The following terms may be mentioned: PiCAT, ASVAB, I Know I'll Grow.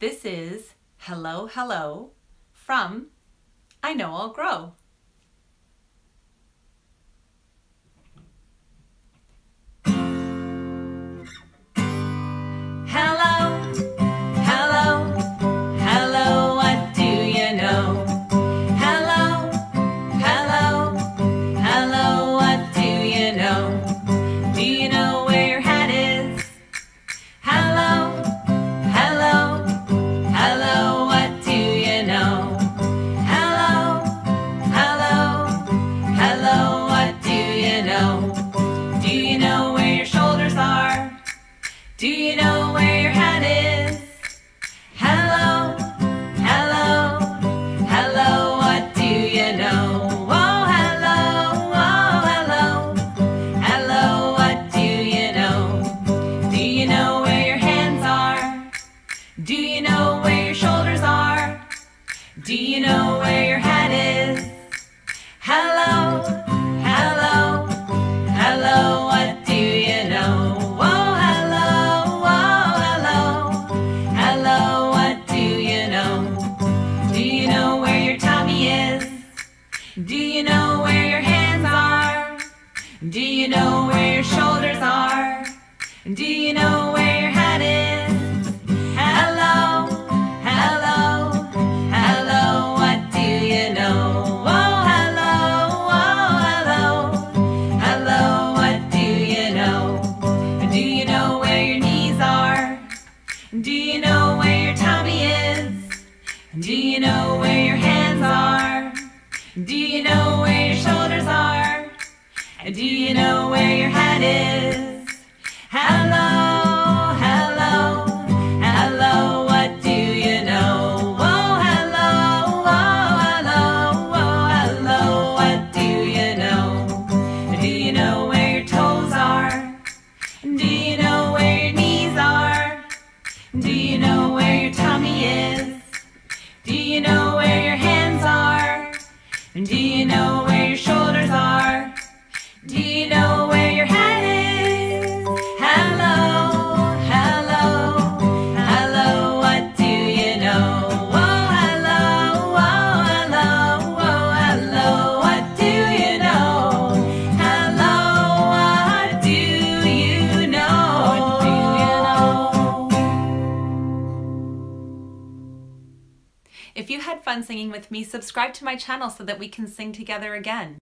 This is Hello, Hello from I Know I'll Grow. Do you know where your head is? Hello, hello, hello, what do you know? Oh, hello, hello, what do you know? Do you know where your hands are? Do you know where your shoulders are? Do you know where your head is? Hello, hello, hello, what do you know? Do you know where your hands are? Do you know where your shoulders are? Do you know where your head is? Hello, hello, hello, what do you know? Oh, hello, hello, what do you know? Do you know where your knees are? Do you know where your tummy is? Do you know where your hands are? Do you know where your shoulders are? Do you know where your head is? Hello, hello, hello, what do you know? Oh, hello, oh, hello, what do you know? Do you know where your toes are? Do you know where your knees are? Do you know where your tummy is? Do you know where your hands are? Do you know where your shoulders are? Do you know where your head is? Hello, hello, hello, what do you know? Oh, hello, what do you know? Hello, what do you know? If you had fun singing with me, subscribe to my channel so that we can sing together again.